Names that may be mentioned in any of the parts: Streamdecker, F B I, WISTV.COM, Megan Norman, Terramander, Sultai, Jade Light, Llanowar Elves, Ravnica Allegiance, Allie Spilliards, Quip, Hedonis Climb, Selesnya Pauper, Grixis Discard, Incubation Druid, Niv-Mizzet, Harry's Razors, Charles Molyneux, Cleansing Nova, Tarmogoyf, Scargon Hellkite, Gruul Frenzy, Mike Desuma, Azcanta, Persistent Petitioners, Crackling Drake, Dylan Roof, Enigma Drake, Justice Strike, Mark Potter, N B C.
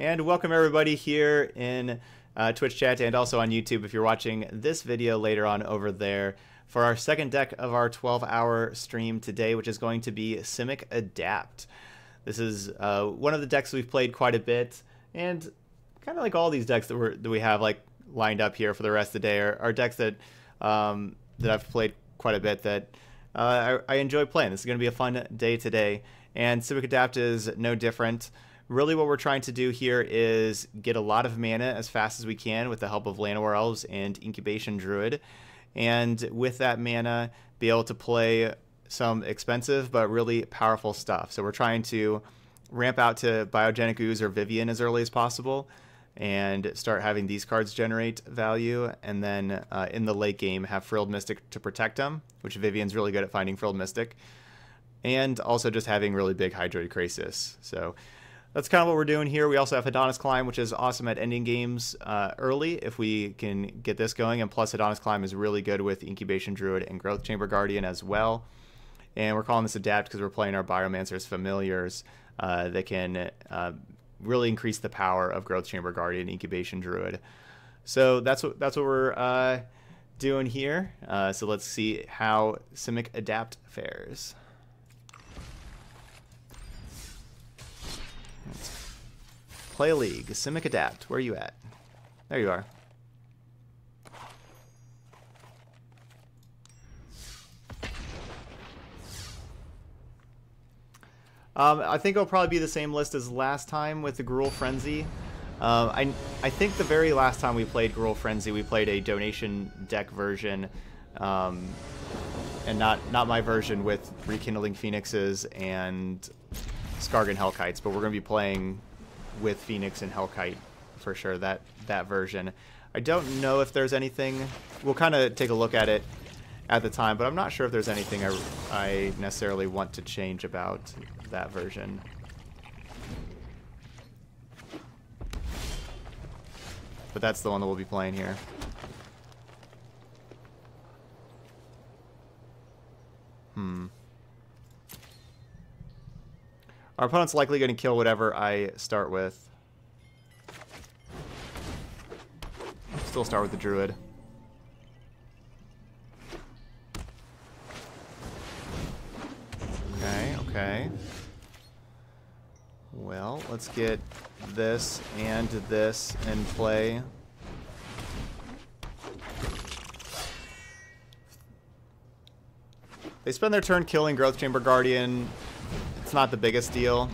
And welcome everybody here in Twitch chat and also on YouTube if you're watching this video later on over there for our second deck of our 12-hour stream today, which is going to be Simic Adapt. This is one of the decks we've played quite a bit, and kind of like all these decks that we have like lined up here for the rest of the day are decks that that I've played quite a bit that I enjoy playing. This is going to be a fun day today, and Simic Adapt is no different. Really what we're trying to do here is get a lot of mana as fast as we can with the help of Llanowar Elves and Incubation Druid. And with that mana, be able to play some expensive but really powerful stuff. So we're trying to ramp out to Biogenic Ooze or Vivian as early as possible and start having these cards generate value. And then in the late game, have Frilled Mystic to protect them, which Vivian's really good at finding Frilled Mystic. And also just having really big Hydroid Krasis. So that's kind of what we're doing here. We also have Hedonis Climb, which is awesome at ending games early if we can get this going. And plus, Hedonis Climb is really good with Incubation Druid and Growth Chamber Guardian as well. And we're calling this Adapt because we're playing our Biomancer's Familiars that can really increase the power of Growth Chamber Guardian, Incubation Druid. So that's what we're doing here. So let's see how Simic Adapt fares. Play League, Simic Adapt, where are you at? There you are. I think it'll probably be the same list as last time with the Gruul Frenzy. I think the very last time we played Gruul Frenzy, we played a donation deck version, and not my version with Rekindling Phoenixes and Scargon Hellkites, but we're going to be playing with Phoenix and Hellkite for sure, that version. I don't know if there's anything. We'll kind of take a look at it at the time, but I'm not sure if there's anything I necessarily want to change about that version. But that's the one that we'll be playing here. Our opponent's likely going to kill whatever I start with. Still start with the Druid. Okay, okay. Well, let's get this in play. They spend their turn killing Growth Chamber Guardian. It's not the biggest deal.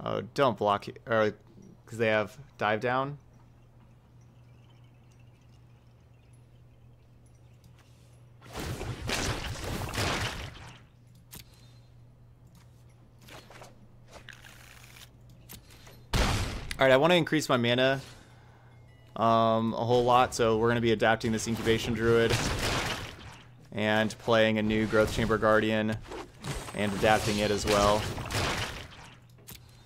Oh, don't block here, or because they have dive down. Alright, I want to increase my mana a whole lot, so we're going to be adapting this Incubation Druid and playing a new Growth Chamber Guardian and adapting it as well.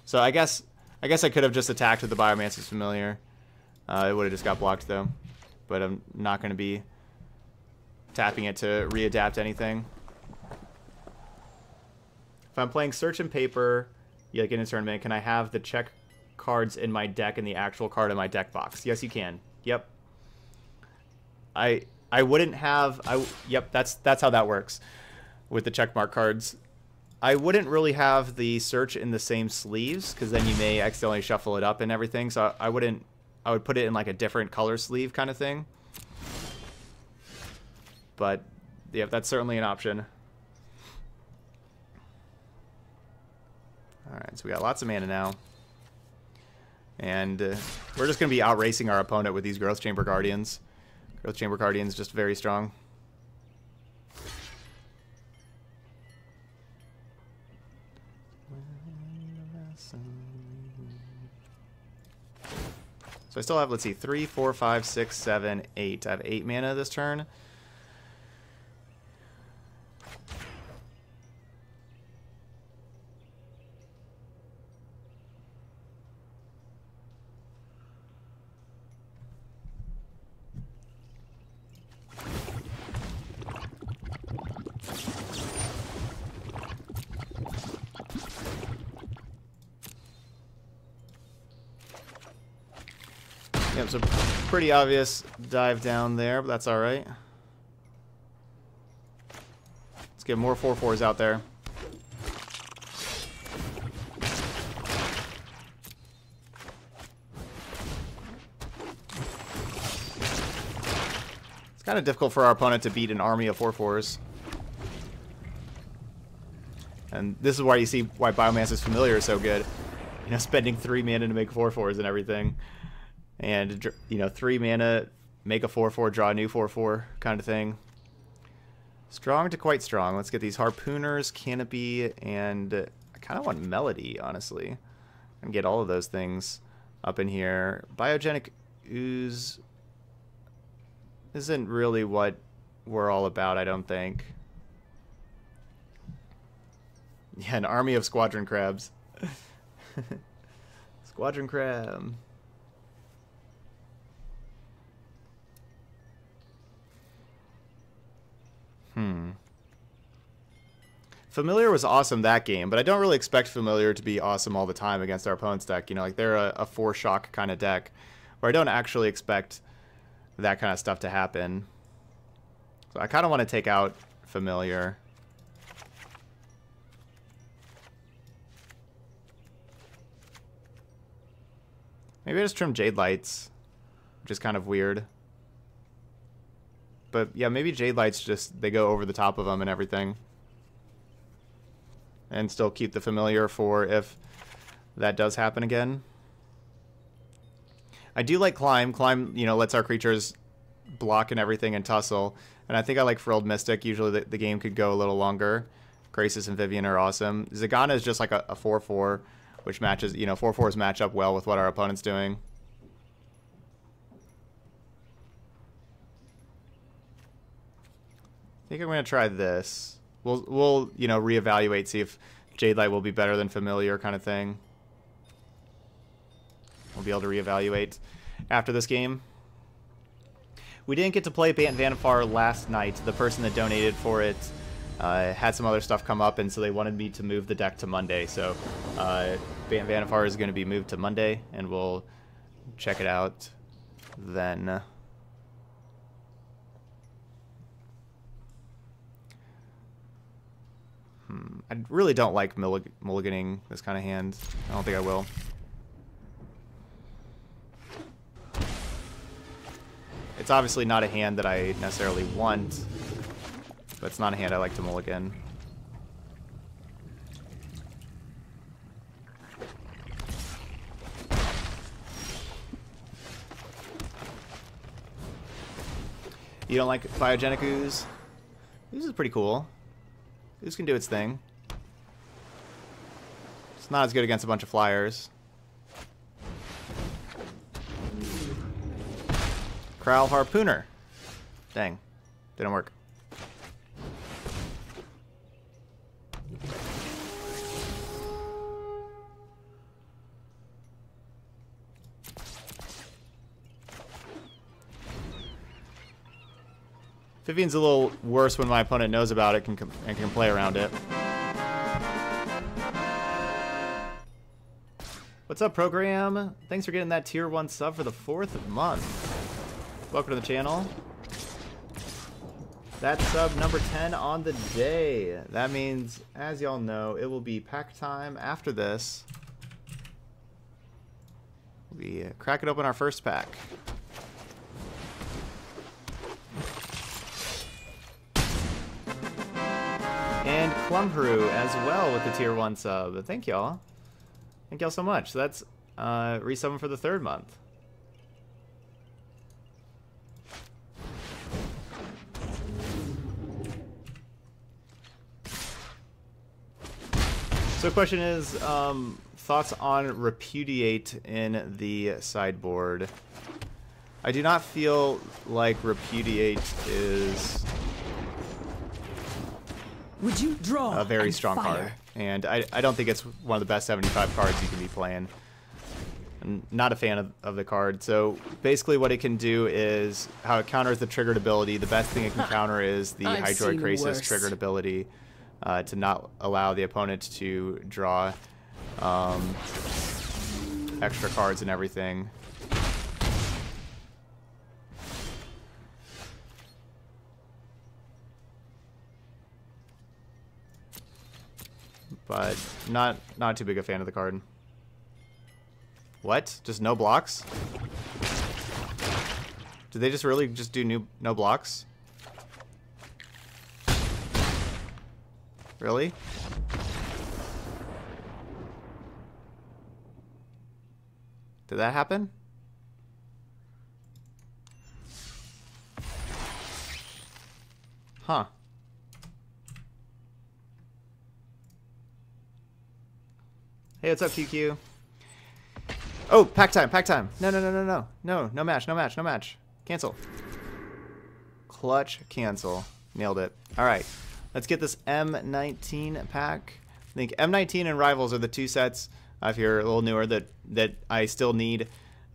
So I guess I could have just attacked with the Biomancer's Familiar. It would have just got blocked though, but I'm not going to be tapping it to readapt anything. If I'm playing Search and Paper, like in a tournament, can I have the check cards in my deck and the actual card in my deck box? Yes, you can. Yep. I wouldn't have. Yep. That's how that works with the checkmark cards. I wouldn't really have the search in the same sleeves because then you may accidentally shuffle it up and everything. So I wouldn't. I would put it in like a different color sleeve kind of thing. But yeah, that's certainly an option. All right. So we got lots of mana now. And we're just going to be outracing our opponent with these Growth Chamber Guardians. Growth Chamber Guardians just very strong. So I still have, let's see, 3, 4, 5, 6, 7, 8. I have 8 mana this turn. Yep, so pretty obvious dive down there, but that's alright. Let's get more 4/4s out there. It's kind of difficult for our opponent to beat an army of 4/4s. And this is why you see why Biomancer's Familiar is so good. You know, spending 3 mana to make 4/4s and everything. And, you know, 3 mana, make a 4/4, draw a new 4/4 kind of thing. Strong to quite strong. Let's get these Harpooners, Canopy, and I kind of want Melody, honestly. And get all of those things up in here. Biogenic Ooze isn't really what we're all about, I don't think. Yeah, an army of Squadron Crabs. Squadron Crab. Familiar was awesome that game, but I don't really expect Familiar to be awesome all the time against our opponent's deck. You know, like they're a 4-shock kind of deck, where I don't actually expect that kind of stuff to happen. So I kind of want to take out Familiar. Maybe I just trim Jade Lights, which is kind of weird. But yeah, maybe Jade Lights just, they go over the top of them and everything. And still keep the Familiar for if that does happen again. I do like Climb. Climb, you know, lets our creatures block and everything and tussle. And I think I like Frilled Mystic. Usually the game could go a little longer. Krasis and Vivian are awesome. Zagana is just like a 4/4. Which matches, you know, 4/4s match up well with what our opponent's doing. I think I'm going to try this. We'll you know, reevaluate, see if Jade Light will be better than Familiar kind of thing. We'll be able to reevaluate after this game. We didn't get to play Bant Vanifar last night. The person that donated for it had some other stuff come up, and so they wanted me to move the deck to Monday. So Bant Vanifar is going to be moved to Monday, and we'll check it out then. I really don't like mulliganing this kind of hand. I don't think I will. It's obviously not a hand that I necessarily want. But it's not a hand I like to mulligan. You don't like Biogenic Ooze? Ooze is pretty cool. Ooze can do its thing. It's not as good against a bunch of flyers. Crowl Harpooner. Dang. Didn't work. Vivian's a little worse when my opponent knows about it and can play around it. What's up, program? Thanks for getting that tier 1 sub for the 4th month. Welcome to the channel. That's sub number 10 on the day. That means, as y'all know, it will be pack time after this. We'll be cracking open our first pack. And Clumperu as well with the tier 1 sub. Thank y'all. Thank y'all so much. So that's resubbing for the 3rd month. So question is, thoughts on Repudiate in the sideboard. I do not feel like Repudiate is... Would you draw a very strong card, and I don't think it's one of the best 75 cards you can be playing. I'm not a fan of the card. So basically what it can do is how it counters the triggered ability. The best thing it can counter is the Hydroid Krasis triggered ability to not allow the opponent to draw extra cards and everything. but not too big a fan of the card. What? Just no blocks? Did they just really just do no blocks? Really? Did that happen? Huh. Hey, what's up, QQ? Oh, pack time, pack time. No. No match. Cancel. Clutch cancel. Nailed it. All right. Let's get this M19 pack. I think M19 and Rivals are the two sets, if you're a little newer, that I still need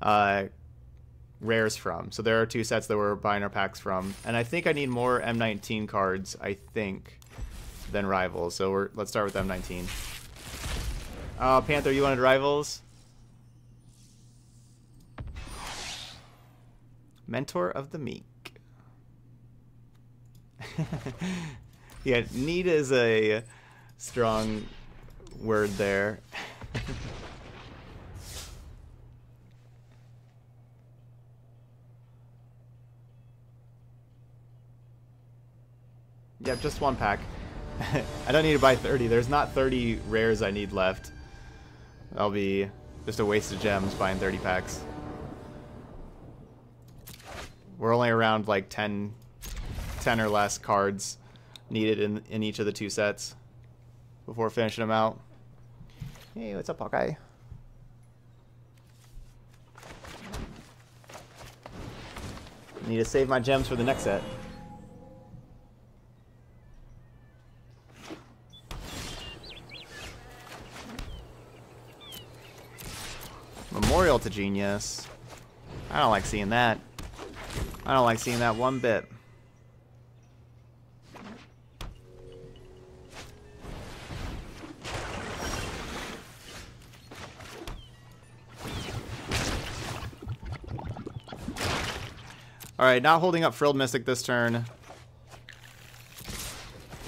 rares from. So there are two sets that we're buying our packs from. And I think I need more M19 cards, I think, than Rivals. So let's start with M19. Panther, you wanted Rivals? Mentor of the Meek. Yeah, need is a strong word there. Yep, just one pack. I don't need to buy 30. There's not 30 rares I need left. That'll be just a waste of gems buying 30 packs. We're only around like 10 or less cards needed in each of the two sets before finishing them out. Hey, what's up, Hawkeye? Need to save my gems for the next set. Memorial to Genius. I don't like seeing that. I don't like seeing that one bit. Alright, not holding up Frilled Mystic this turn.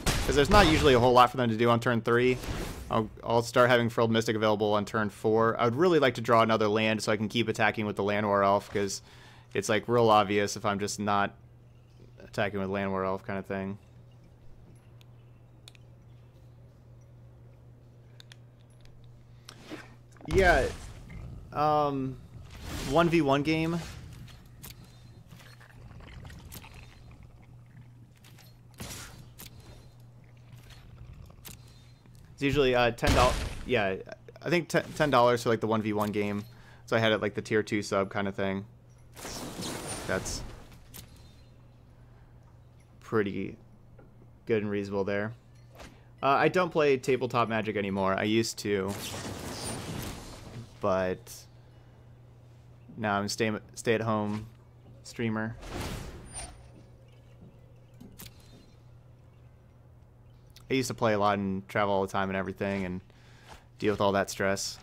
Because there's not usually a whole lot for them to do on turn 3. I'll start having Frilled Mystic available on turn 4. I would really like to draw another land so I can keep attacking with the Llanowar Elf, because it's like real obvious if I'm just not attacking with Llanowar Elf kind of thing. Yeah. 1v1 game. It's usually $10. Yeah, I think $10 for like the 1v1 game. So I had it like the tier 2 sub kind of thing. That's pretty good and reasonable there. I don't play tabletop Magic anymore. I used to, but now I'm stay-at-home streamer. I used to play a lot and travel all the time and everything and deal with all that stress.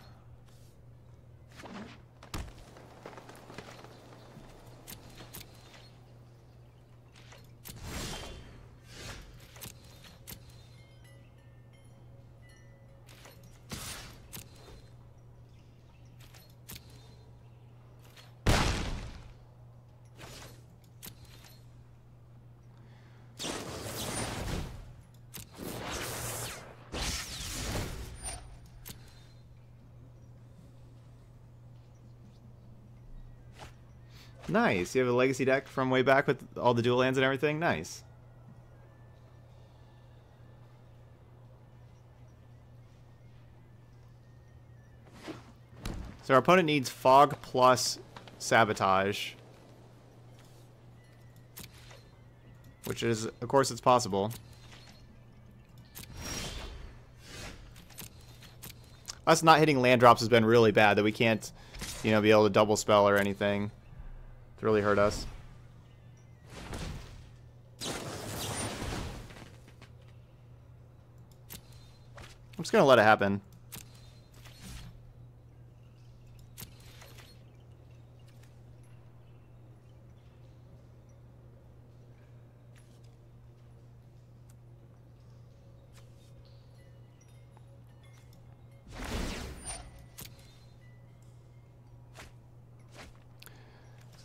Nice. You have a legacy deck from way back with all the dual lands and everything? Nice. So our opponent needs Fog plus Sabotage. Which is, of course, it's possible. Us not hitting land drops has been really bad, that we can't, you know, be able to double spell or anything. It really hurt us. I'm just going to let it happen.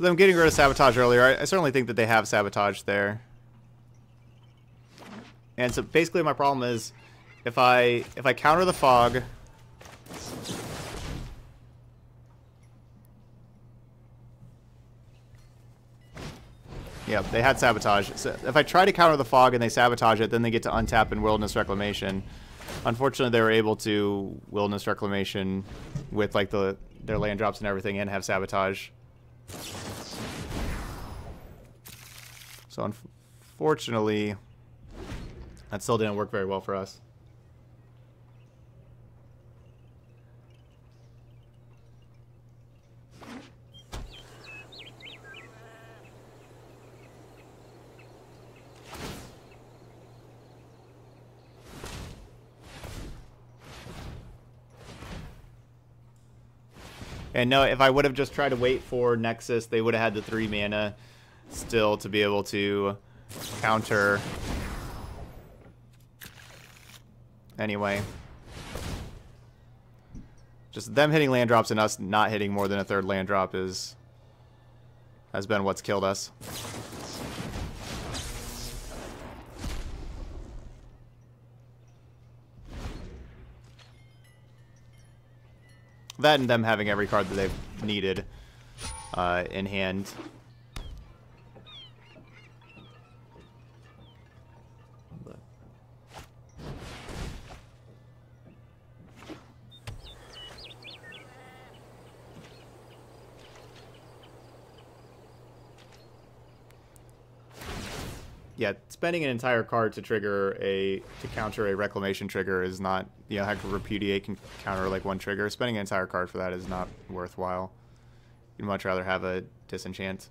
them getting rid of Sabotage earlier, I certainly think that they have Sabotage there. And so basically my problem is, if I counter the fog, yeah, they had Sabotage. So if I try to counter the fog and they sabotage it, then they get to untap and Wilderness Reclamation. Unfortunately, they were able to Wilderness Reclamation with like their land drops and everything, and have Sabotage. So unfortunately, that still didn't work very well for us. And no, if I would have just tried to wait for Nexus, they would have had the 3 mana still to be able to counter. Anyway. Just them hitting land drops and us not hitting more than a third land drop has been what's killed us. That and them having every card that they've needed in hand. Yeah, spending an entire card to trigger to counter a Reclamation trigger is not, you know, heck, Repudiate can counter like one trigger. Spending an entire card for that is not worthwhile. You'd much rather have a disenchant.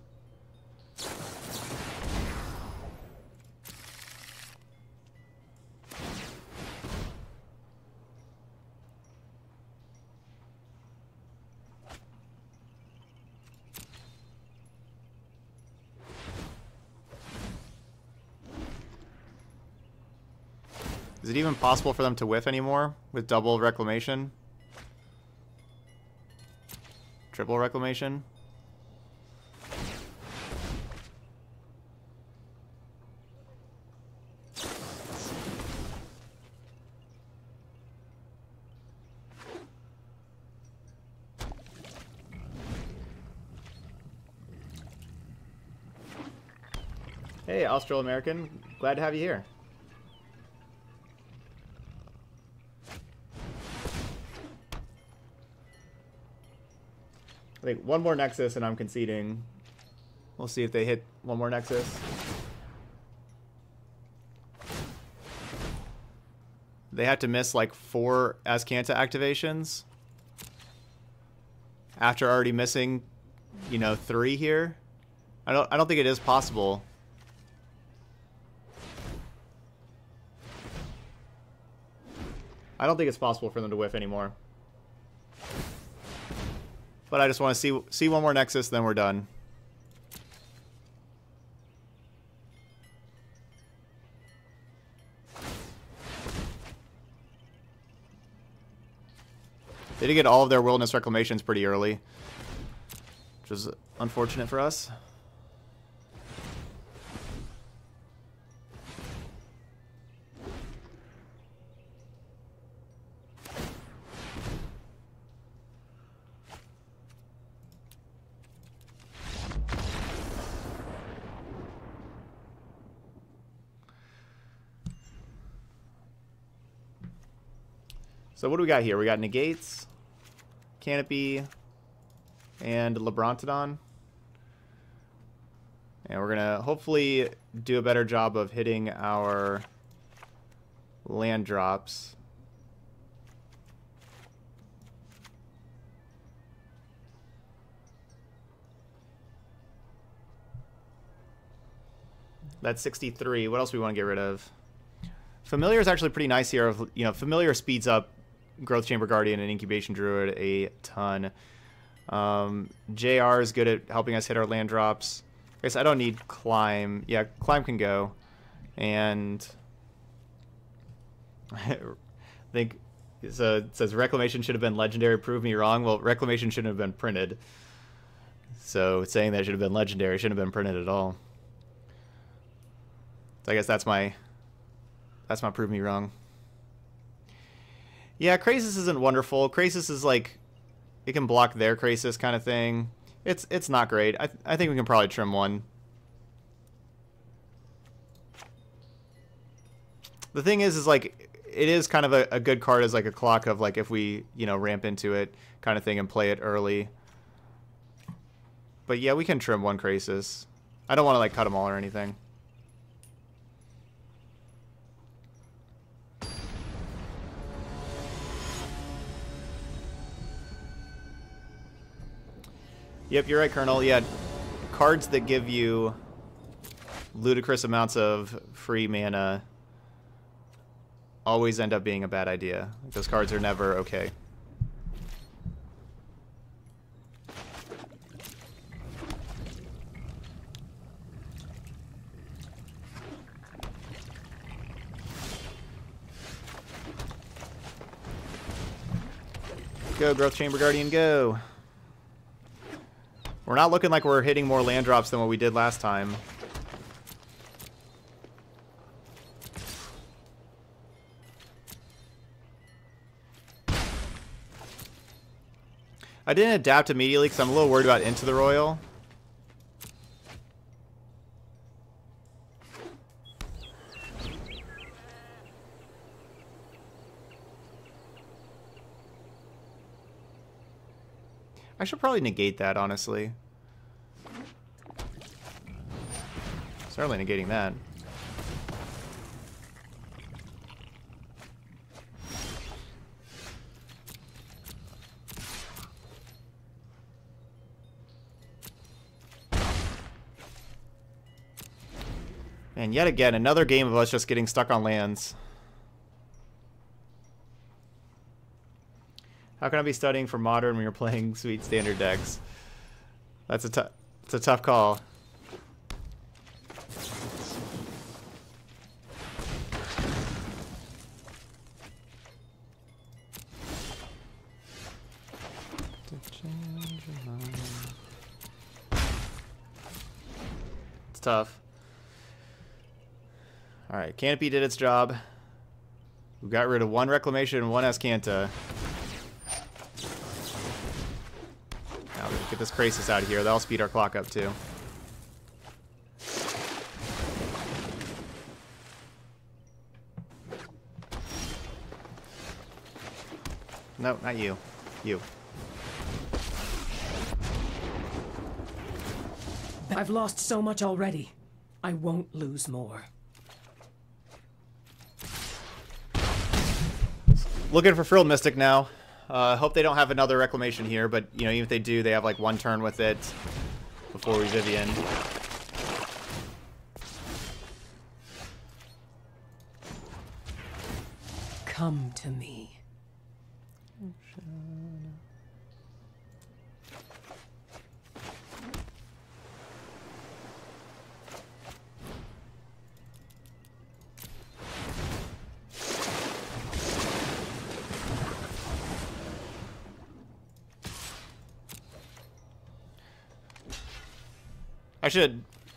Is it even possible for them to whiff anymore with double Reclamation? Triple Reclamation? Hey, Australo-American. Glad to have you here. I think one more Nexus and I'm conceding. We'll see if they hit one more Nexus. They had to miss like 4 Azcanta activations after already missing, you know, 3 here. I don't think it is possible. I don't think it's possible for them to whiff anymore. But I just want to see one more Nexus, then we're done. They did get all of their Wilderness Reclamations pretty early, which is unfortunate for us. So what do we got here? We got Negates, Canopy, and Labrantodon. And we're going to hopefully do a better job of hitting our land drops. That's 63. What else do we want to get rid of? Familiar is actually pretty nice here. You know, Familiar speeds up Growth Chamber Guardian and Incubation Druid a ton. JR is good at helping us hit our land drops. I guess I don't need Climb. Yeah, Climb can go. And I think so it says Reclamation should have been legendary. Prove me wrong. Well, Reclamation shouldn't have been printed. So it's saying that it should have been legendary. It shouldn't have been printed at all. So I guess that's my prove me wrong. Yeah, Krasis isn't wonderful. Krasis is like, it can block their Krasis kind of thing. It's not great. I think we can probably trim one. The thing is like, it is kind of a good card as like a clock of like if we, you know, ramp into it kind of thing and play it early. But yeah, we can trim one Krasis. I don't want to like cut them all or anything. Yep, you're right, Colonel. Yeah, cards that give you ludicrous amounts of free mana always end up being a bad idea. Those cards are never okay. Go, Growth Chamber Guardian, go! We're not looking like we're hitting more land drops than what we did last time. I didn't adapt immediately because I'm a little worried about Into the Royal. I should probably negate that, honestly. Certainly negating that. And yet again, another game of us just getting stuck on lands. How can I be studying for Modern when you're playing sweet standard decks? That's a tough call. It's tough. Alright, Canopy did its job. We got rid of one Reclamation and one Azcanta. Now we're gonna get this Krasis out of here. That'll speed our clock up too. No, not you. You. I've lost so much already. I won't lose more. Looking for Frilled Mystic now. Hope they don't have another Reclamation here, but you know, even if they do, they have like one turn with it before we Vivian. Come to me.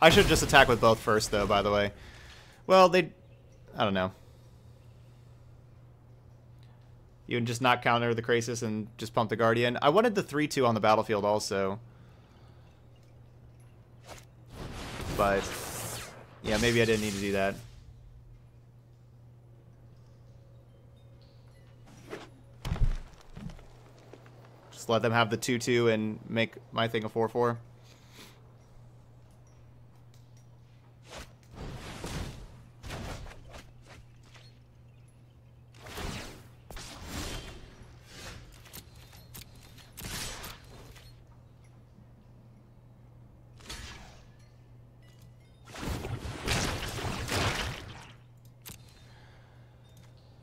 I should just attack with both first, though, by the way. Well, I don't know. You can just not counter the Krasis and just pump the Guardian. I wanted the 3-2 on the battlefield also. But yeah, maybe I didn't need to do that. Just let them have the 2-2 and make my thing a 4-4.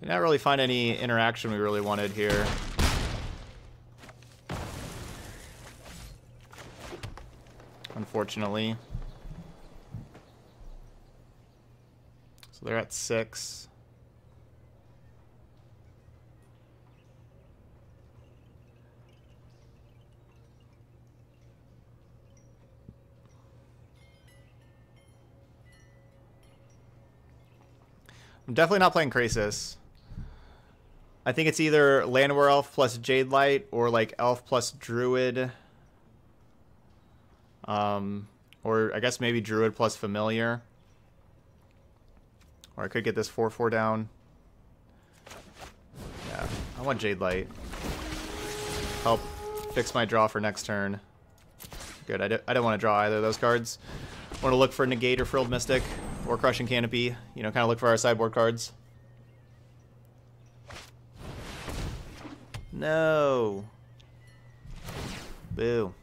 Not really find any interaction we really wanted here. Unfortunately. So they're at 6. I'm definitely not playing Krasis. I think it's either Llanowar Elf plus Jade Light or like Elf plus Druid. Or I guess maybe Druid plus Familiar. Or I could get this 4/4 down. Yeah, I want Jade Light. Help fix my draw for next turn. Good, I don't want to draw either of those cards. I want to look for Negate or Frilled Mystic or Crushing Canopy. You know, kind of look for our sideboard cards. No. Boo.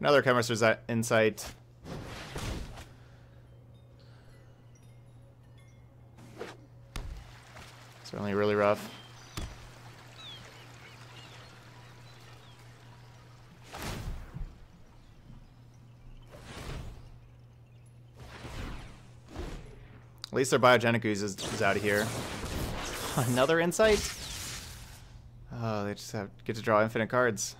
Another Chemist's Insight. Certainly really rough. At least their Biogenic Ooze is out of here. Another Insight? Oh, they just get to draw infinite cards.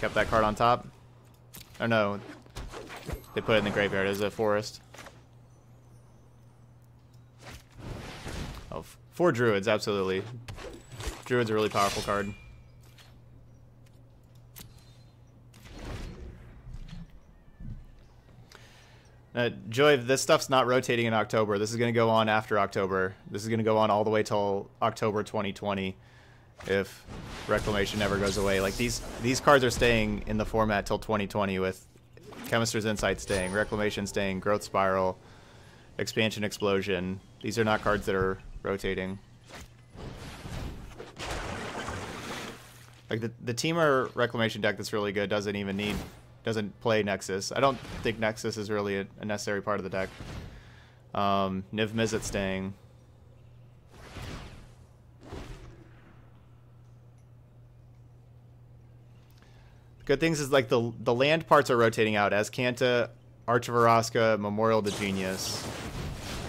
Kept that card on top. Oh no, they put it in the graveyard as a forest. Oh, for Druids, absolutely. Druid's a really powerful card. Joy, this stuff's not rotating in October. This is going to go on after October. This is going to go on all the way till October 2020. If Reclamation never goes away, like these cards are staying in the format till 2020 with Chemist's Insight staying, Reclamation staying, Growth Spiral, Expansion Explosion. These are not cards that are rotating. Like the Temur Reclamation deck that's really good doesn't play Nexus. I don't think Nexus is really a necessary part of the deck. Niv-Mizzet staying. Good things is like the land parts are rotating out. Azcanta, Arch of Araska, Memorial to Genius.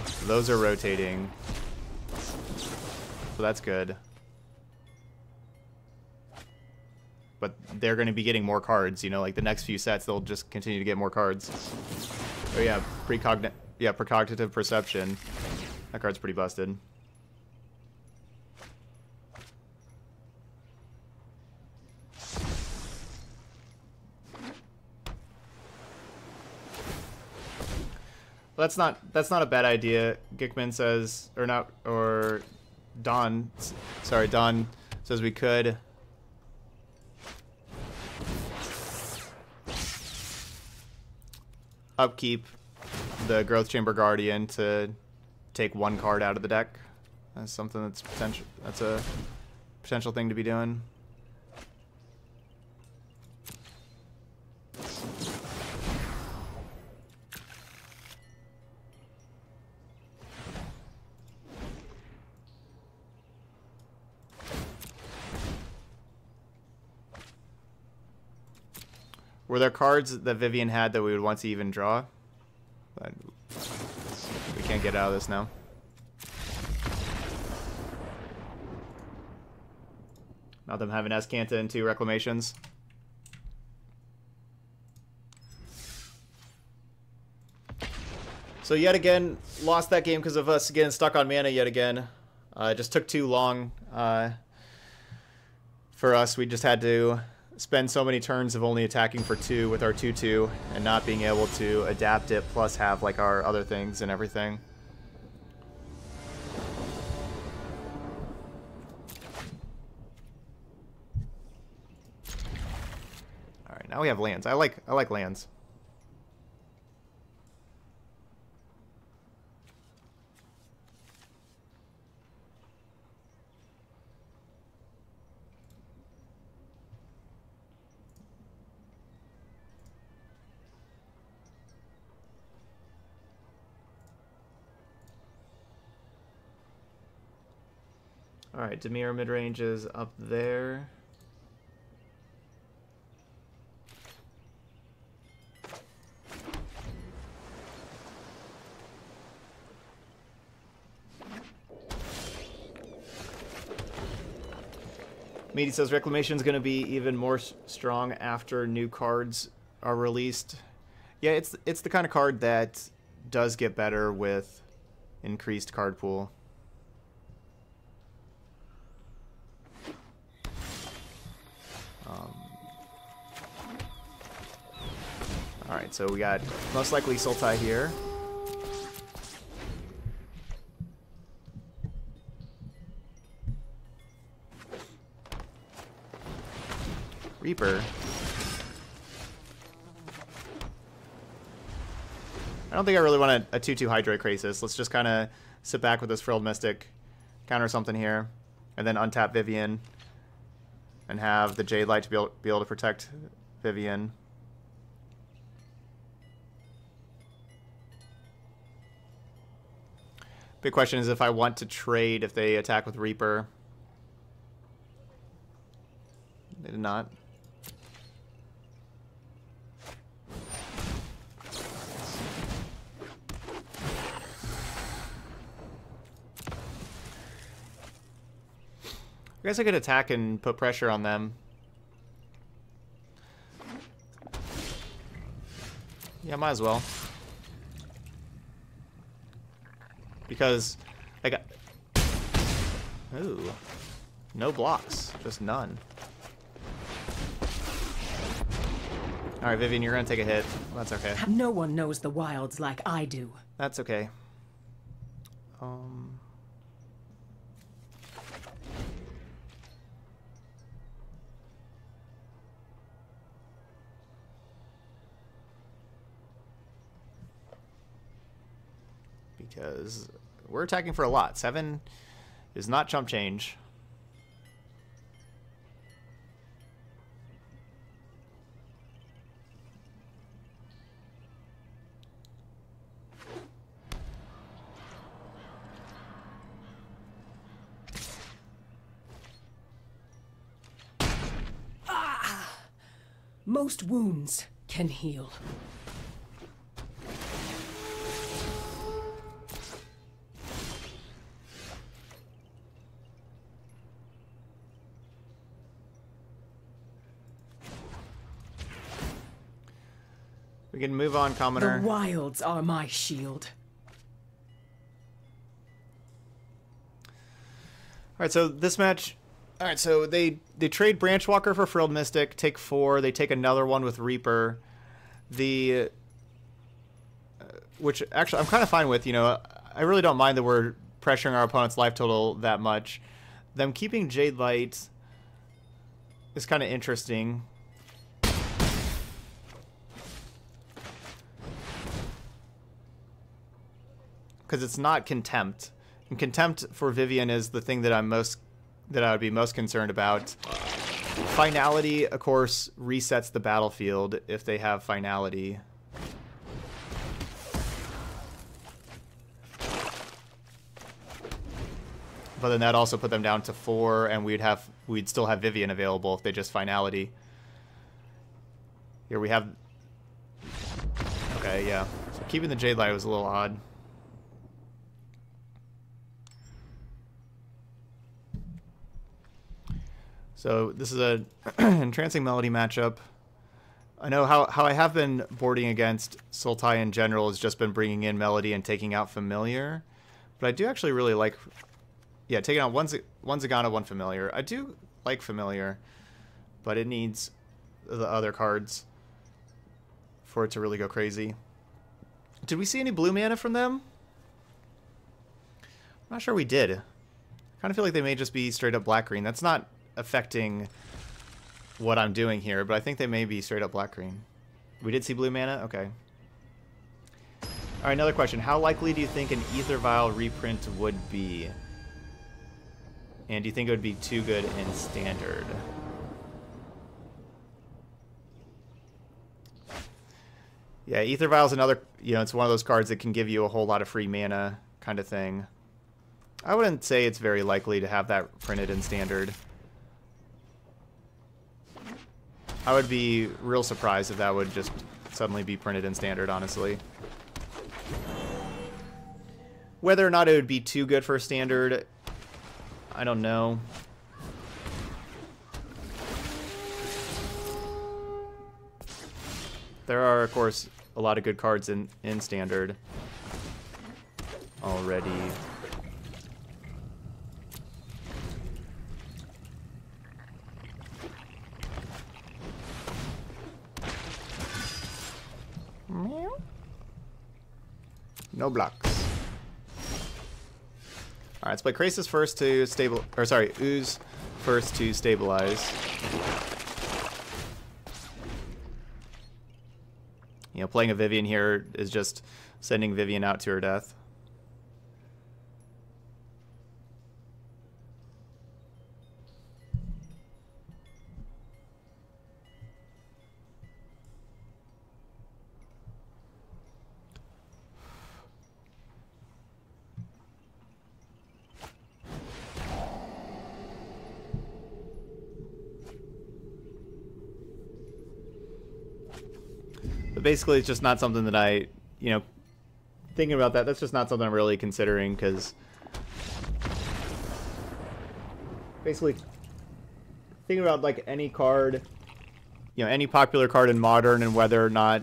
So those are rotating. So that's good. But they're going to be getting more cards, you know, like the next few sets they'll just continue to get more cards. Oh yeah, precognitive perception. That card's pretty busted. That's not a bad idea. Gickman says, Don says we could. Upkeep the Growth Chamber Guardian to take one card out of the deck. That's something that's a potential thing to be doing. Were there cards that Vivian had that we would want to even draw? But we can't get out of this now. Not them having Azcanta and 2 Reclamations. So yet again, lost that game because of us getting stuck on mana yet again. It just took too long for us. We just had to spend so many turns of only attacking for 2 with our 2/2 and not being able to adapt it, plus have like our other things and everything. All right, now we have lands. I like lands. Alright, Dimir midrange is up there. Meaty says Reclamation is going to be even more strong after new cards are released. Yeah, it's the kind of card that does get better with increased card pool. Alright, so we got most likely Sultai here. Reaper. I don't think I really want a 2/2 Hydroid Krasis. Let's just kind of sit back with this Frilled Mystic, counter something here, and then untap Vivian and have the Jade Light to be able to protect Vivian. Big question is if I want to trade if they attack with Reaper. They did not. I guess I could attack and put pressure on them. Yeah, might as well. Because I got... Ooh. No blocks. Just none. Alright, Vivian, you're going to take a hit. Well, that's okay. No one knows the wilds like I do. That's okay. Because... we're attacking for a lot. 7 is not chump change. Ah! Most wounds can heal. We can move on, Commoner. The wilds are my shield. Alright, so this match... Alright, so they trade Branchwalker for Frilled Mystic, take 4, they take another one with Reaper. The... which, actually, I'm kind of fine with, you know. I really don't mind that we're pressuring our opponent's life total that much. Them keeping Jade Light is kind of interesting. Because it's not Contempt, and Contempt for Vivian is the thing that I would be most concerned about. Finality, of course, resets the battlefield if they have Finality. But then that also put them down to 4, and we'd still have Vivian available if they just Finality. Here we have. Okay, yeah. So keeping the Jade Light was a little odd. So this is a entrancing melody matchup. I know how I have been boarding against Sultai in general has just been bringing in melody and taking out familiar, but I do actually really like, yeah, taking out one Zagana, one familiar. I do like familiar, but it needs the other cards for it to really go crazy. Did we see any blue mana from them? I'm not sure we did. I kind of feel like they may just be straight up black-green. That's not affecting what I'm doing here, but I think they may be straight up black-green. We did see blue mana? Okay. All right, another question. How likely do you think an Ether Vial reprint would be? And do you think it would be too good in Standard? Yeah, Ether Vial is another, you know, it's one of those cards that can give you a whole lot of free mana kind of thing. I wouldn't say it's very likely to have that printed in Standard. I would be real surprised if that would just suddenly be printed in Standard, honestly. Whether or not it would be too good for Standard, I don't know. There are, of course, a lot of good cards in Standard already. No blocks. All right, let's play Krasis first to stable, or sorry, Ooze first to stabilize. You know, playing a Vivian here is just sending Vivian out to her death. Basically, it's just not something that I, you know, thinking about that, that's just not something I'm really considering, because basically thinking about, like, any card, you know, any popular card in Modern and whether or not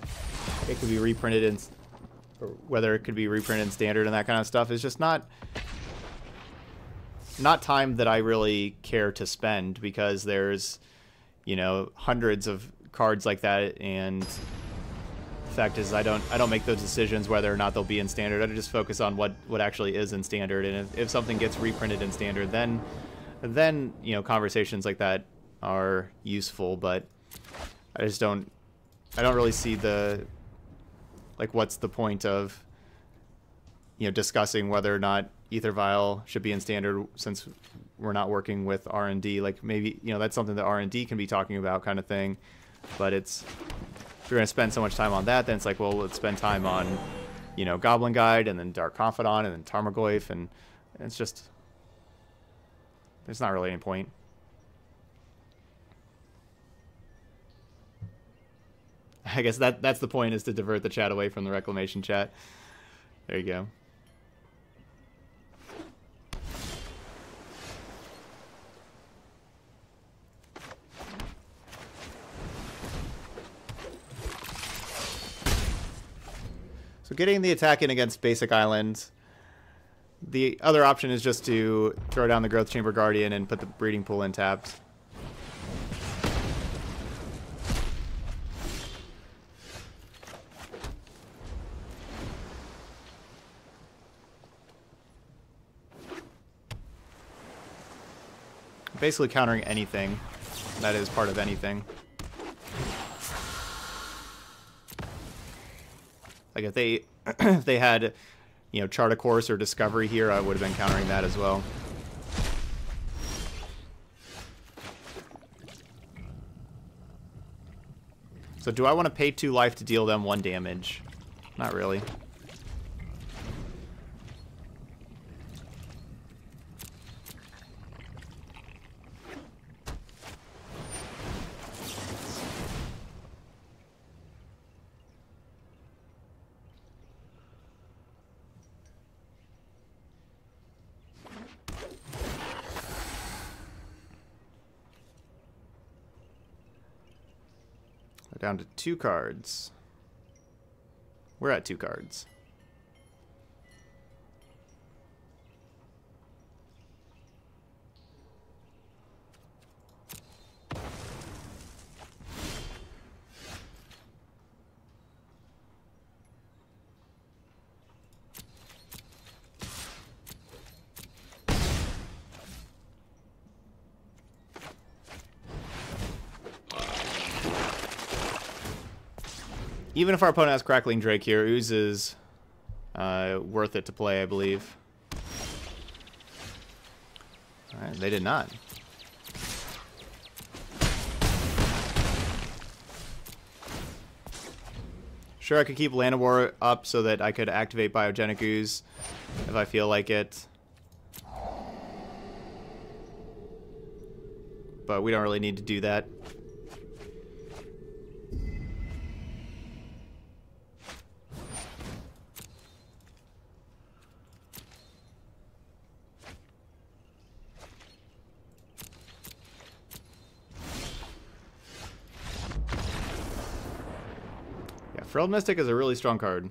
it could be reprinted in, or whether it could be reprinted in Standard and that kind of stuff is just not time that I really care to spend, because there's, you know, hundreds of cards like that, and fact is I don't make those decisions whether or not they'll be in Standard. I just focus on what actually is in Standard, and if something gets reprinted in Standard, then you know, conversations like that are useful, but I just don't really see the, like, what's the point of, you know, discussing whether or not Ether Vial should be in Standard since we're not working with R&D. Like, maybe, you know, that's something that R&D can be talking about kind of thing, but it's, if you're going to spend so much time on that, then it's like, well, let's spend time on, you know, Goblin Guide, and then Dark Confidant, and then Tarmogoyf, and it's just, there's not really any point. I guess that's the point, is to divert the chat away from the Reclamation chat. There you go. So getting the attack in against basic islands. The other option is just to throw down the Growth Chamber Guardian and put the Breeding Pool in tapped. Basically countering anything that is part of anything. Like if they had, you know, Chart a Course or Discovery here, I would have been countering that as well. So do I want to pay 2 life to deal them 1 damage? Not really. Down to 2 cards. We're at 2 cards. Even if our opponent has Crackling Drake here, Ooze is worth it to play, I believe. Alright, they did not. Sure, I could keep Llanowar up so that I could activate Biogenic Ooze if I feel like it. But we don't really need to do that. Frilled Mystic is a really strong card.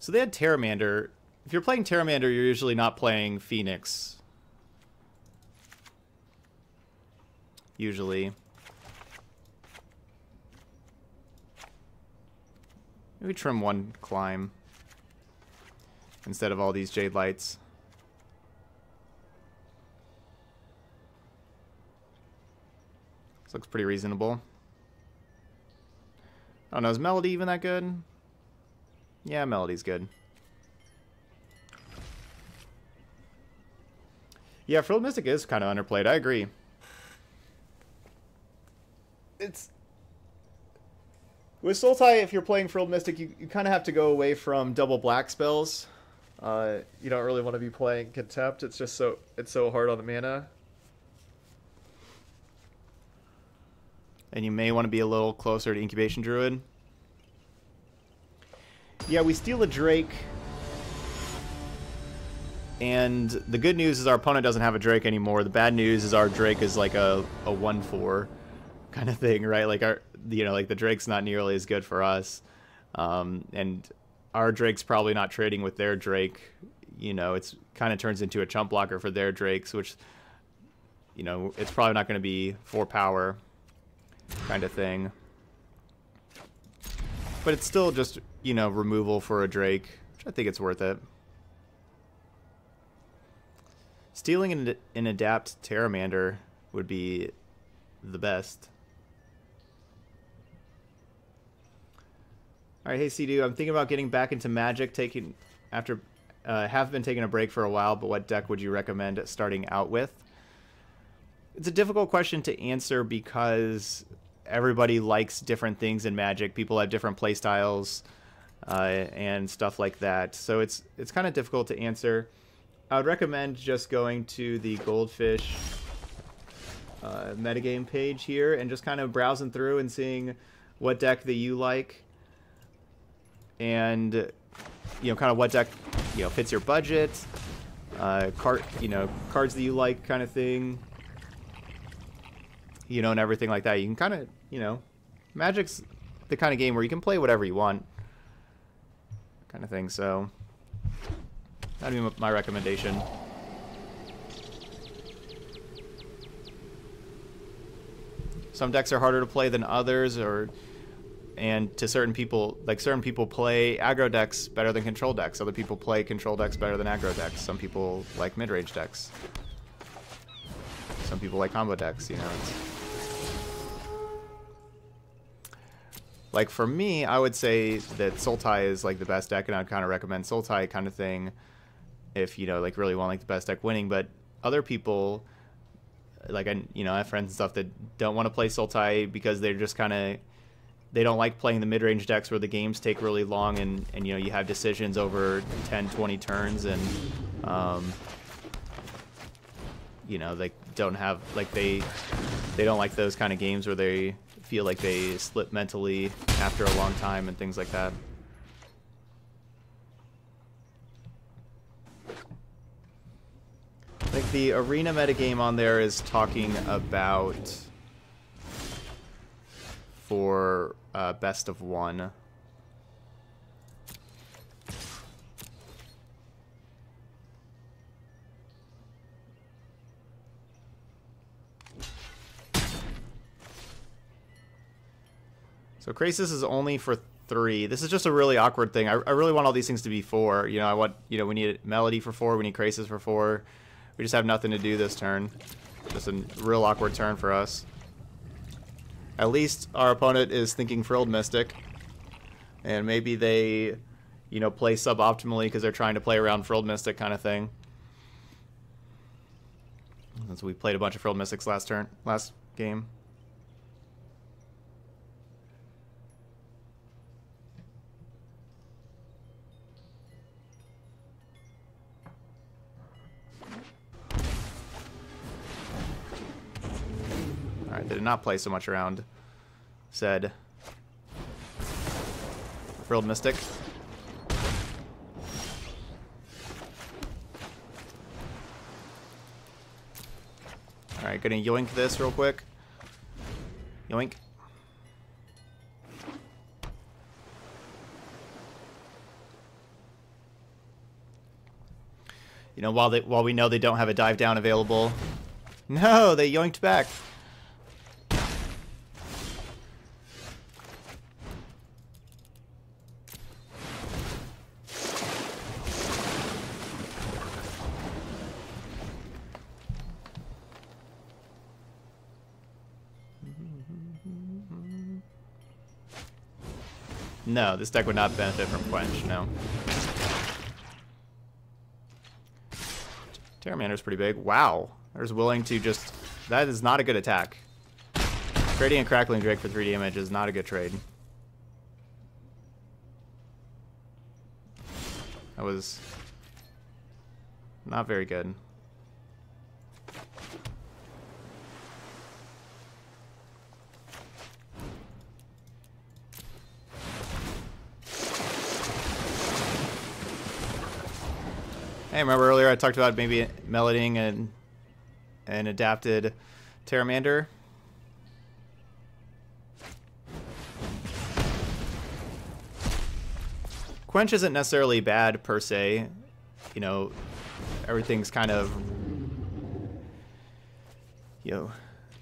So they had Terramander. If you're playing Terramander, you're usually not playing Phoenix. Usually. Maybe trim one climb instead of all these Jade Lights. This looks pretty reasonable. I don't know, is Melody even that good? Yeah, Melody's good. Yeah, Frilled Mystic is kind of underplayed, I agree. It's... With Sultai, if you're playing Frilled Mystic, you kind of have to go away from double black spells. You don't really want to be playing Contempt, it's just so... It's so hard on the mana. And you may want to be a little closer to Incubation Druid. Yeah, we steal a Drake. And the good news is our opponent doesn't have a Drake anymore. The bad news is our Drake is like a 1/4 kind of thing, right? Like our, you know, like the Drake's not nearly as good for us. And our Drake's probably not trading with their Drake. You know, it's kind of turns into a chump blocker for their Drakes, which, you know, it's probably not going to be 4 power. Kind of thing, but it's still just, you know, removal for a Drake, which I think it's worth it. Stealing an Adapt Terramander would be the best. All right, hey Cdu, I'm thinking about getting back into Magic. Have been taking a break for a while, but what deck would you recommend starting out with? It's a difficult question to answer because everybody likes different things in Magic. People have different play styles and stuff like that. So it's kind of difficult to answer. I would recommend just going to the Goldfish metagame page here and just kind of browsing through and seeing what deck that you like. And, you know, kind of what deck, you know, fits your budget. You know, cards that you like kind of thing. You know, and everything like that. You can kind of, you know, Magic's the kind of game where you can play whatever you want, kind of thing. So that'd be my recommendation. Some decks are harder to play than others, and to certain people, like certain people play aggro decks better than control decks. Other people play control decks better than aggro decks. Some people like mid-range decks. Some people like combo decks, you know. Like for me, I would say that Sultai is like the best deck, and I'd kind of recommend Sultai kind of thing if you know, like really want like the best deck winning. But other people, like I have friends and stuff that don't want to play Sultai because they're just kind of they don't like playing the mid range decks where the games take really long and you know you have decisions over 10, 20 turns and you know they don't have like they don't like those kind of games where they feel like they slip mentally after a long time and things like that. Like the arena metagame on there is talking about for best of one. So Krasis is only for 3. This is just a really awkward thing. I really want all these things to be 4. You know, we need Melody for 4. We need Krasis for 4. We just have nothing to do this turn. Just a real awkward turn for us. At least our opponent is thinking Frilled Mystic. And maybe they, you know, play suboptimally because they're trying to play around Frilled Mystic kind of thing. Since we played a bunch of Frilled Mystics last game. Alright, they did not play so much around said Frilled Mystic. Alright, gonna yoink this real quick. Yoink. You know, while we know they don't have a dive down available. No, they yoinked back. No, this deck would not benefit from Quench, no. Terramander's pretty big. Wow. There's willing to just... That is not a good attack. Trading a Crackling Drake for 3 damage is not a good trade. That was... not very good. Hey, remember earlier I talked about maybe melodying an adapted Terramander? Quench isn't necessarily bad per se. You know, everything's kind of... You know,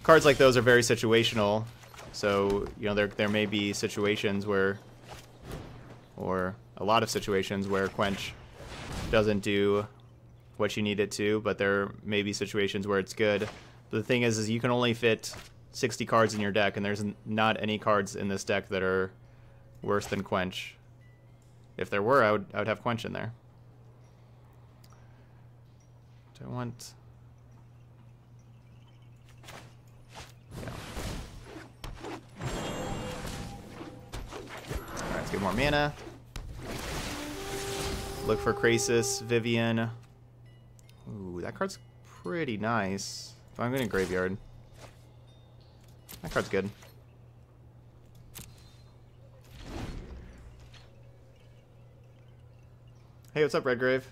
cards like those are very situational. So, you know, there may be situations where... Or a lot of situations where Quench... doesn't do what you need it to, but there may be situations where it's good. But the thing is you can only fit 60 cards in your deck, and there's not any cards in this deck that are worse than Quench. If there were, I would have Quench in there. Do I want... Yeah. Alright, let's get more mana. Look for Krasis, Vivian. Ooh, that card's pretty nice. If I'm going to graveyard. That card's good. Hey, what's up, Redgrave?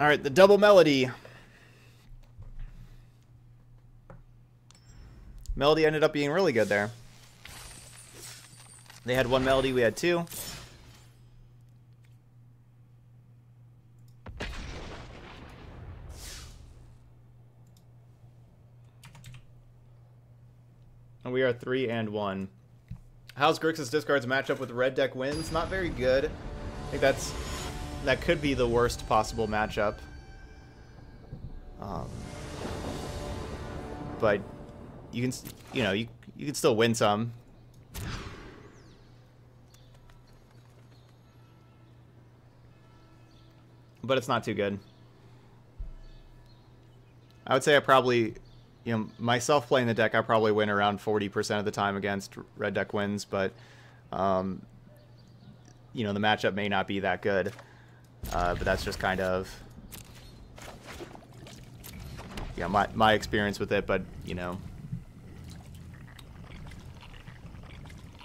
Alright, the double melody. Melody ended up being really good there. They had one melody, we had two. And we are 3-1. How's Grixis discards match up with red deck wins? Not very good. I think that could be the worst possible matchup. But you can, you know, you can still win some. But it's not too good. I would say I probably, you know, myself playing the deck, I probably win around 40% of the time against red deck wins, but, you know, the matchup may not be that good. But that's just kind of, yeah, my experience with it, but, you know...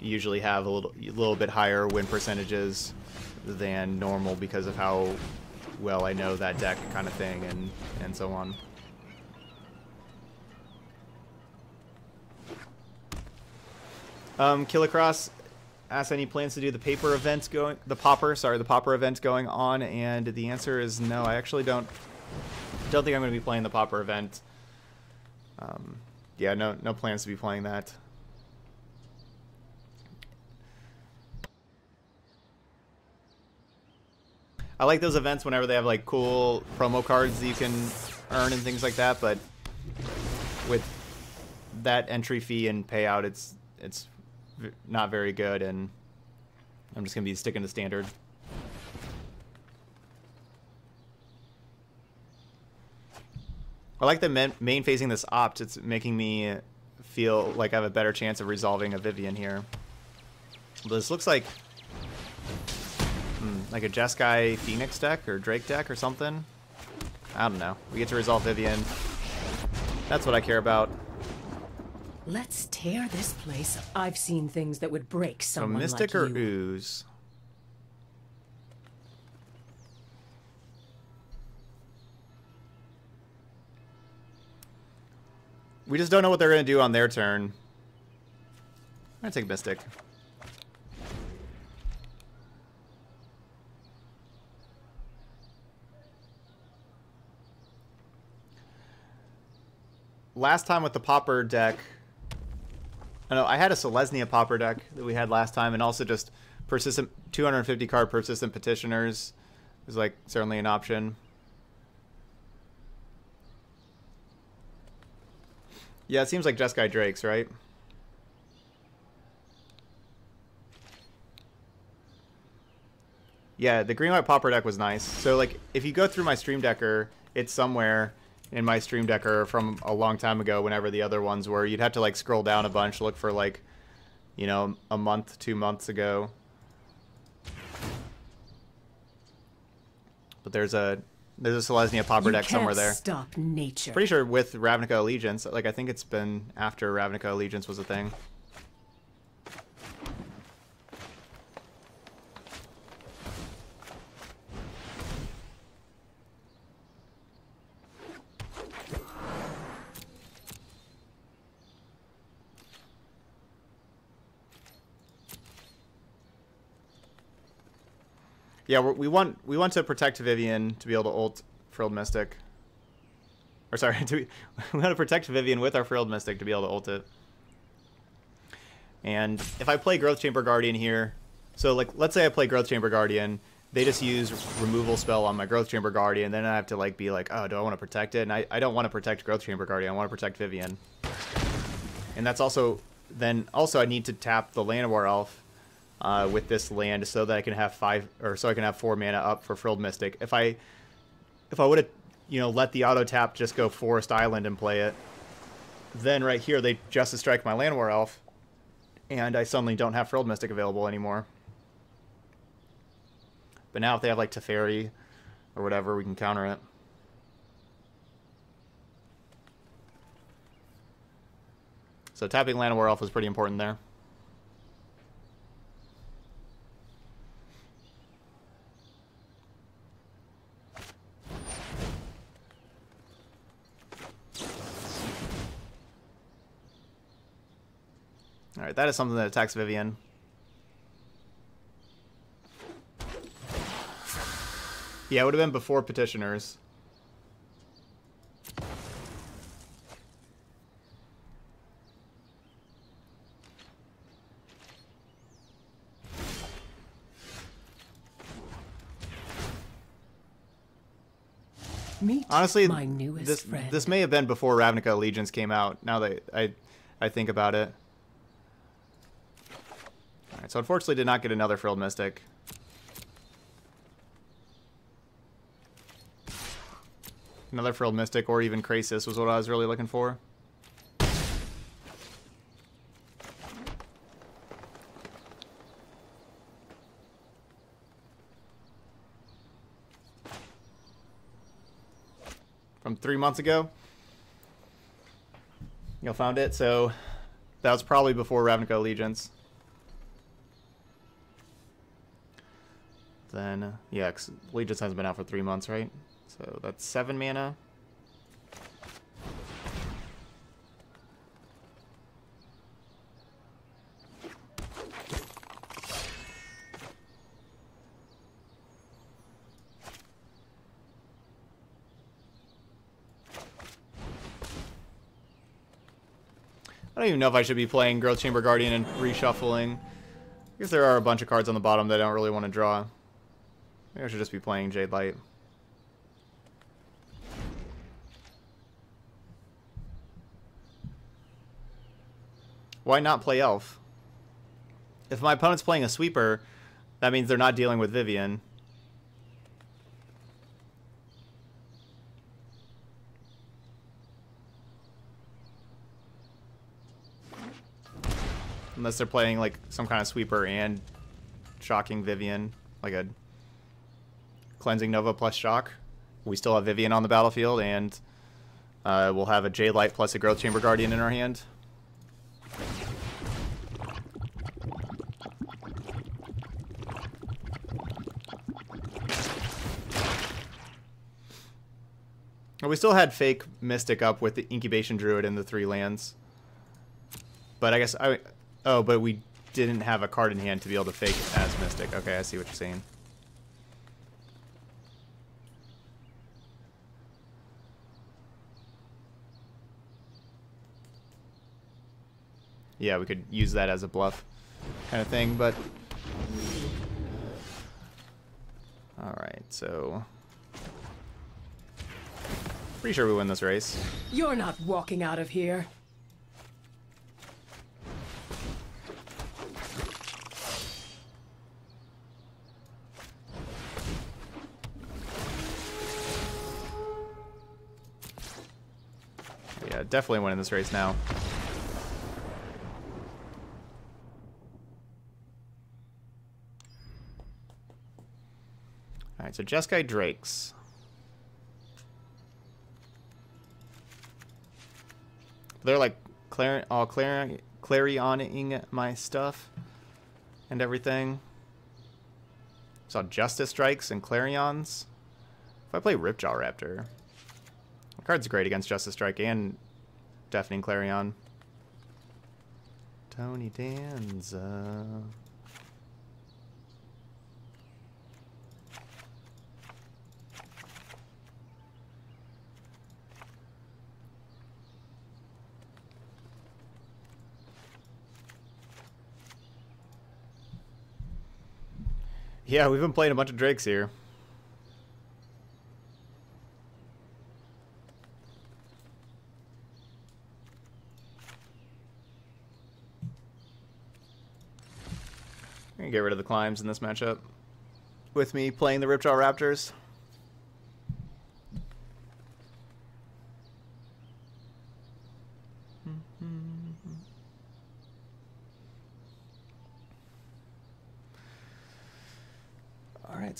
usually have a little bit higher win percentages than normal because of how well I know that deck kind of thing and so on. Kilacross asks any plans to do the popper event going on, and the answer is no. I actually don't think I'm going to be playing the popper event. Yeah, no plans to be playing that. I like those events whenever they have like cool promo cards that you can earn and things like that, but with that entry fee and payout, it's not very good, and I'm just going to be sticking to standard. I like the main phasing this opt. It's making me feel like I have a better chance of resolving a Vivian here. This looks like a Jeskai Phoenix deck or Drake deck or something. I don't know. We get to resolve Vivian. That's what I care about. Let's tear this place up. I've seen things that would break someone like you. So Mystic or Ooze? We just don't know what they're going to do on their turn. I'm going to take Mystic. Last time with the Pauper deck... I know, I had a Selesnya Pauper deck that we had last time, and also just persistent 250 card Persistent Petitioners is like certainly an option. Yeah, it seems like Jeskai Drakes, right? Yeah, the green-white Pauper deck was nice. So, like, if you go through my Stream Decker, it's somewhere in my Stream Decker from a long time ago, whenever the other ones were. You'd have to, like, scroll down a bunch, look for, like, you know, a month, 2 months ago. But there's a... there's a Selesnya Pauper deck somewhere there. Stop nature. Pretty sure with Ravnica Allegiance. Like, I think it's been after Ravnica Allegiance was a thing. Yeah, we want to protect Vivian to be able to ult Frilled Mystic. Or sorry, we want to protect Vivian with our Frilled Mystic to be able to ult it. And if I play Growth Chamber Guardian here, so like let's say I play Growth Chamber Guardian, they just use removal spell on my Growth Chamber Guardian, then I have to like be like, oh, do I want to protect it? And I don't want to protect Growth Chamber Guardian, I want to protect Vivian. And that's also I need to tap the Llanowar Elf with this land so that I can have four mana up for Frilled Mystic. If I would have, you know, let the auto tap just go Forest Island and play it, then right here they Justice Strike my Llanowar Elf, and I suddenly don't have Frilled Mystic available anymore. But now if they have like Teferi or whatever, we can counter it. So tapping Llanowar Elf is pretty important there. Alright, that is something that attacks Vivian. Yeah, it would have been before Petitioners. Meet honestly, my newest friend. This may have been before Ravnica Allegiance came out, now that I think about it. So unfortunately did not get another Frilled Mystic. Another Frilled Mystic or even Krasis was what I was really looking for. From 3 months ago. Y'all found it, so that was probably before Ravnica Allegiance. Then, yeah, Legion hasn't been out for 3 months, right? So that's 7 mana. I don't even know if I should be playing Growth Chamber Guardian and reshuffling. I guess there are a bunch of cards on the bottom that I don't really want to draw. Maybe I should just be playing Jade Light. Why not play Elf? If my opponent's playing a sweeper, that means they're not dealing with Vivian. Unless they're playing like some kind of sweeper and shocking Vivian, like a cleansing Nova plus shock. We still have Vivian on the battlefield, and we'll have a Jade Light plus a Growth Chamber Guardian in our hand. We still had fake Mystic up with the Incubation Druid and the 3 lands. But I guess I... Oh, but we didn't have a card in hand to be able to fake as Mystic. Okay, I see what you're saying. Yeah, we could use that as a bluff kind of thing, but... Alright, so... Pretty sure we win this race. You're not walking out of here. Yeah, definitely winning this race now. Alright, so Jeskai Drakes. They're like clarioning my stuff and everything. Saw Justice Strikes and Clarions. If I play Ripjaw Raptor, the card's great against Justice Strike and Deafening Clarion. Tony Danza. Yeah, we've been playing a bunch of Drakes here. I'm going to get rid of the climbs in this matchup. With me playing the Ripjaw Raptors.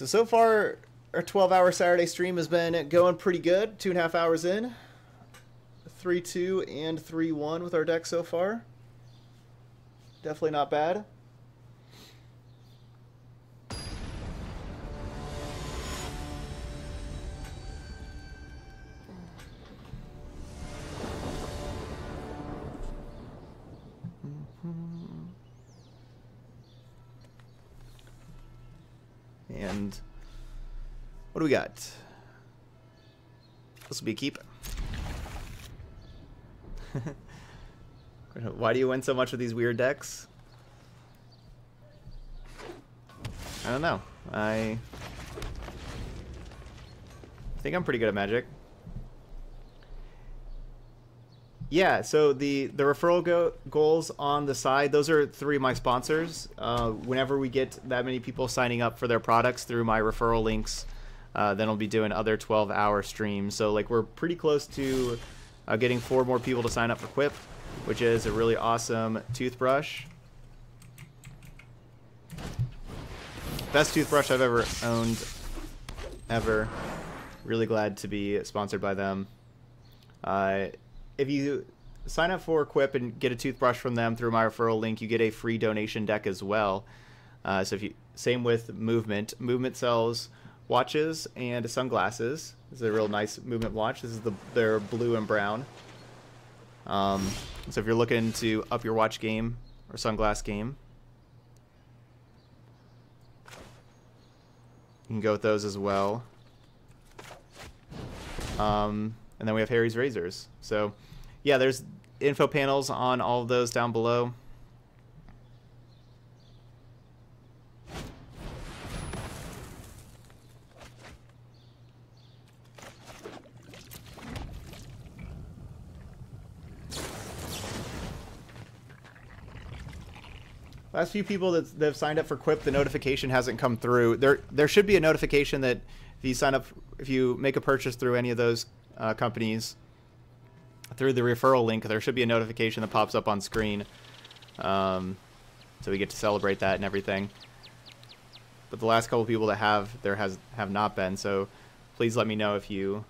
So far, our 12-hour Saturday stream has been going pretty good. 2.5 hours in. 3-2 and 3-1 with our deck so far. Definitely not bad. And what do we got? This will be a keep. Why do you win so much with these weird decks? I don't know. I think I'm pretty good at Magic. Yeah, so the referral goals on the side, those are 3 of my sponsors. Whenever we get that many people signing up for their products through my referral links, then I'll be doing other 12-hour streams. So, like, we're pretty close to getting 4 more people to sign up for Quip, which is a really awesome toothbrush. Best toothbrush I've ever owned, ever. Really glad to be sponsored by them. If you sign up for Quip and get a toothbrush from them through my referral link, you get a free donation deck as well. So if you, same with Movement. Movement sells watches and sunglasses. This is a real nice Movement watch. This is their blue and brown. So if you're looking to up your watch game or sunglass game, you can go with those as well. And then we have Harry's Razors. So, yeah, there's info panels on all of those down below. Last few people that have signed up for Quip, the notification hasn't come through. There should be a notification that if you sign up, if you make a purchase through any of those companies, through the referral link, there should be a notification that pops up on screen. So we get to celebrate that and everything. But the last couple of people that have not been, so please let me know if you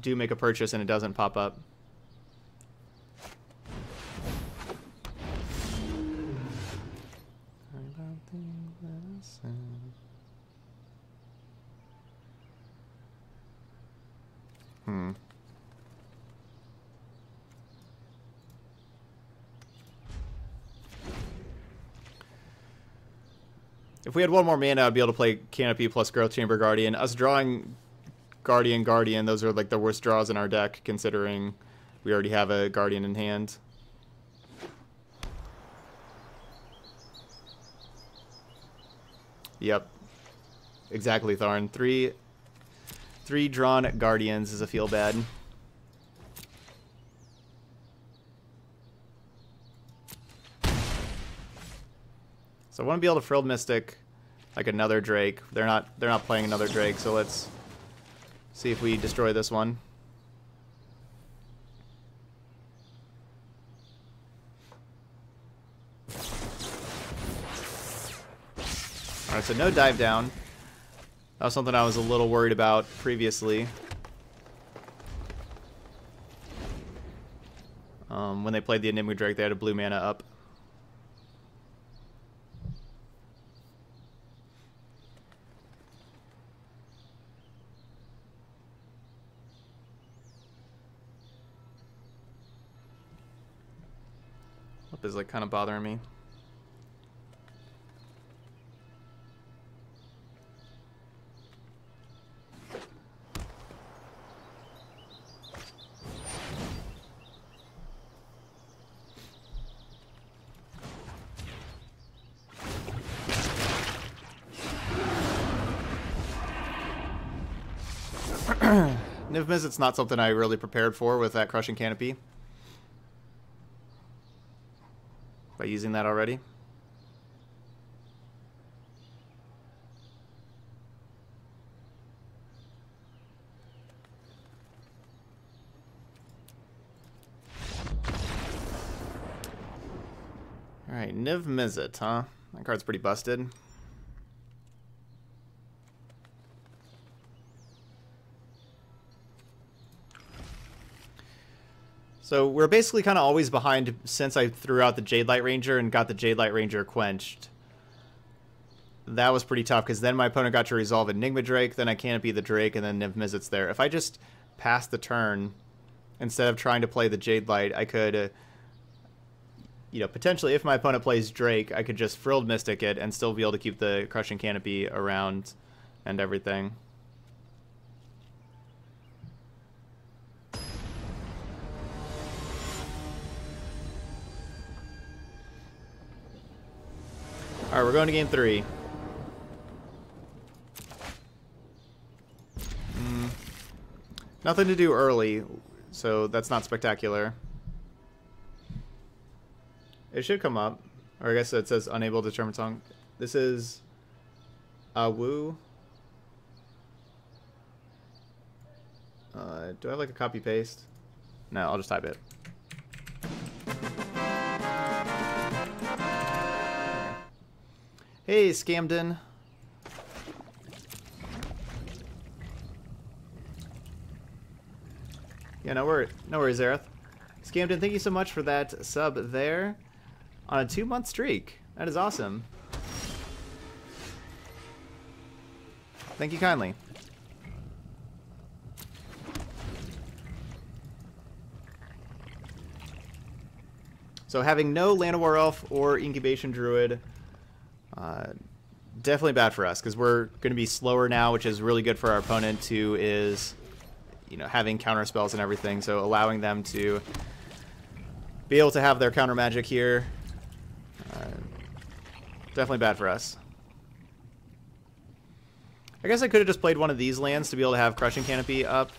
do make a purchase and it doesn't pop up. If we had one more mana, I'd be able to play Canopy plus Growth Chamber Guardian. Us drawing Guardian, those are like the worst draws in our deck, considering we already have a Guardian in hand. Yep. Exactly, Tharn. Three drawn Guardians is a feel bad. So I want to be able to Frilled Mystic like another Drake. They're not playing another Drake, so let's see if we destroy this one. Alright, so no dive down. That was something I was a little worried about previously. When they played the Enigma Drake, they had a blue mana up. Is like kind of bothering me. Niv-Mizzet's, it's not something I really prepared for with that Crushing Canopy. By using that already. Alright, Niv-Mizzet, huh? That card's pretty busted. So we're basically kind of always behind since I threw out the Jade Light Ranger and got the Jade Light Ranger quenched. That was pretty tough because then my opponent got to resolve Enigma Drake, then I Canopy the Drake, and then Niv-Mizzet's there. If I just passed the turn instead of trying to play the Jade Light, I could, you know, potentially if my opponent plays Drake, I could just Frilled Mystic it and still be able to keep the Crushing Canopy around and everything. Alright, we're going to game three. Nothing to do early, so that's not spectacular. It should come up. Or I guess it says unable to determine song. This is Awu. Do I have like a copy paste? No, I'll just type it. Hey, Scamden. Yeah, no worries, Aerith. Scamden, thank you so much for that sub there on a 2-month streak. That is awesome. Thank you kindly. So having no Llanowar Elf or Incubation Druid, definitely bad for us because we're going to be slower now, which is really good for our opponent who is, you know, having counter spells and everything. So allowing them to be able to have their counter magic here, definitely bad for us. I guess I could have just played one of these lands to be able to have Crushing Canopy up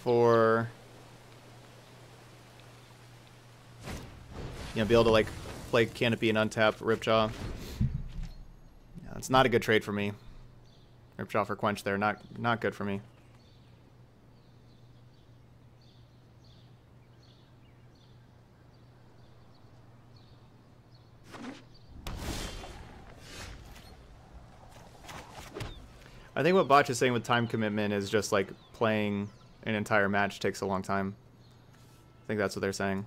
for you know, be able to like play Canopy and untap Ripjaw. Yeah, it's not a good trade for me. Ripjaw for Quench there, not good for me. I think what Botch is saying with time commitment is just like playing an entire match takes a long time. I think that's what they're saying.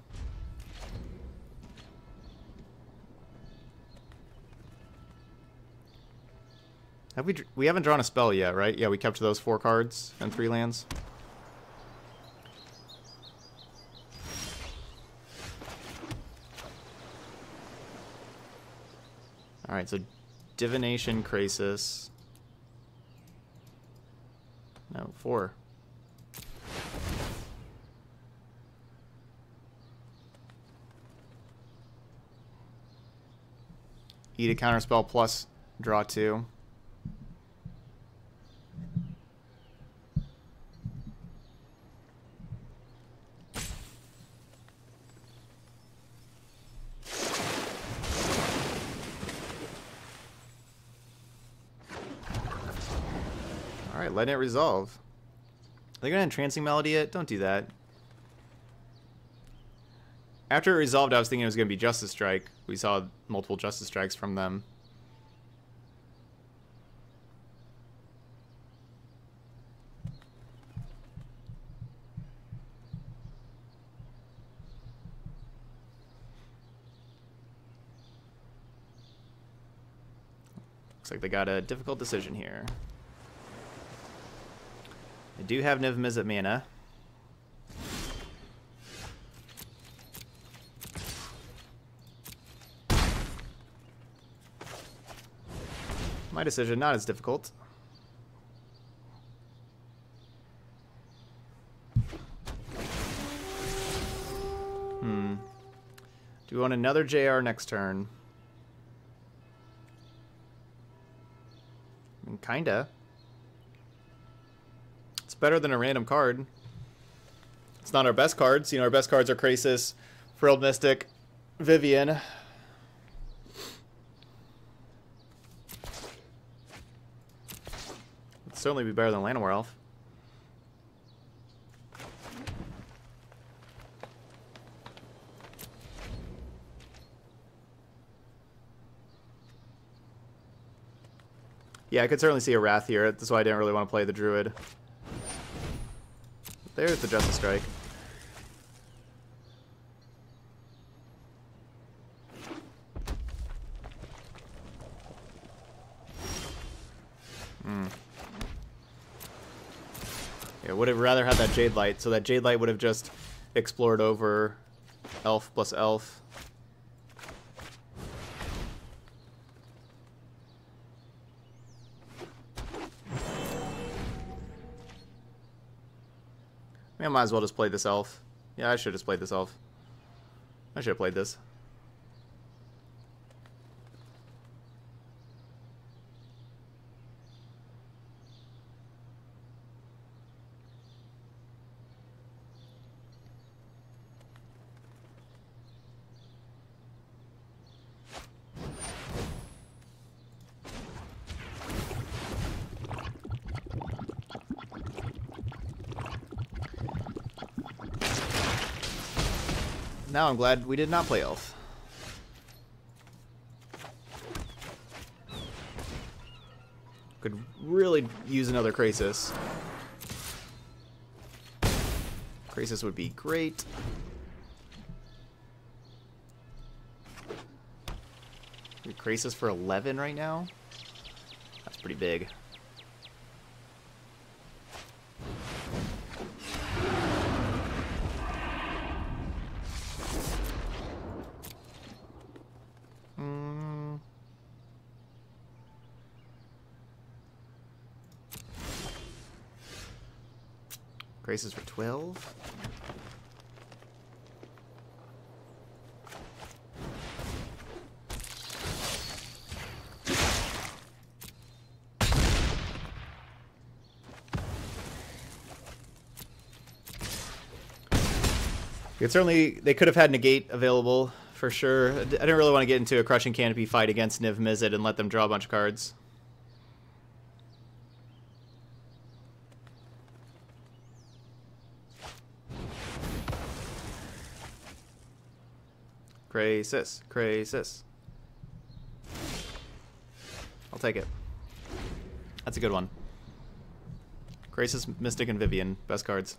Have we haven't drawn a spell yet, right? Yeah, we kept those 4 cards and 3 lands. All right, so Divination Krasis. No, 4. Eat a counterspell plus draw 2. Letting it resolve. Are they going to Entrancing Melody it? Don't do that. After it resolved, I was thinking it was going to be Justice Strike. We saw multiple Justice Strikes from them. Looks like they got a difficult decision here. I do have Niv-Mizzet mana. My decision, not as difficult. Do we want another JR next turn? I mean, kinda. Better than a random card. It's not our best cards. You know, our best cards are Krasis, Frilled Mystic, Vivian. It'd certainly be better than Llanowar Elf. Yeah, I could certainly see a Wrath here. That's why I didn't really want to play the Druid. There's the Justice Strike. Yeah, would have rather had that Jade Light, so that Jade Light would have just explored over Elf plus Elf. I might as well just play this elf. Yeah, I should have just played this elf. I should have played this. Now I'm glad we did not play Elf. Could really use another Krasis. Krasis would be great. Krasis for 11 right now? That's pretty big. Krasis for 12. Certainly, they could have had Negate available for sure. I didn't really want to get into a Crushing Canopy fight against Niv-Mizzet and let them draw a bunch of cards. Krasis, Krasis. I'll take it. That's a good one. Krasis, Mystic, and Vivian. Best cards.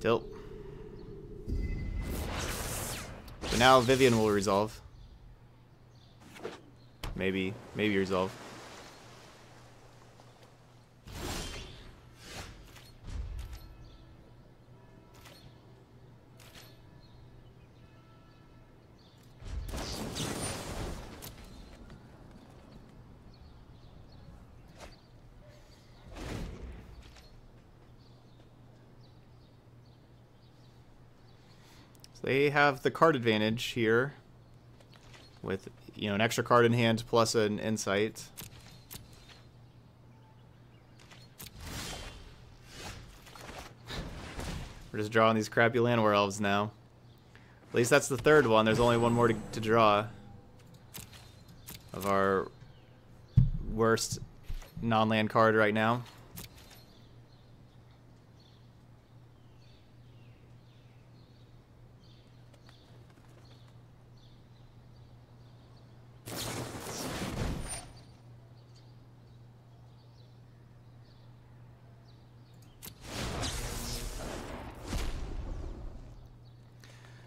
Tilt. So now Vivian will resolve. Maybe resolve. So they have the card advantage here with, you know, an extra card in hand plus an insight. We're just drawing these crappy Llanowar Elves now. At least that's the third one. There's only one more to draw of our worst non-land card right now.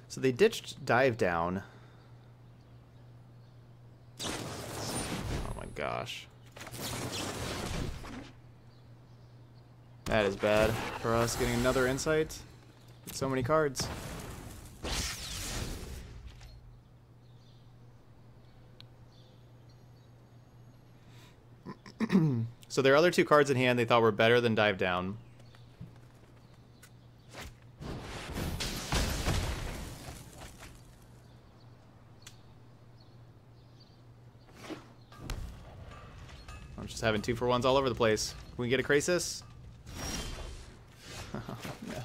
So they ditched Dive Down. Oh my gosh. That is bad for us getting another insight. So many cards. So their other two cards in hand they thought were better than Dive Down. Just having 2-for-1s all over the place. Can we get a Krasis? Oh, no.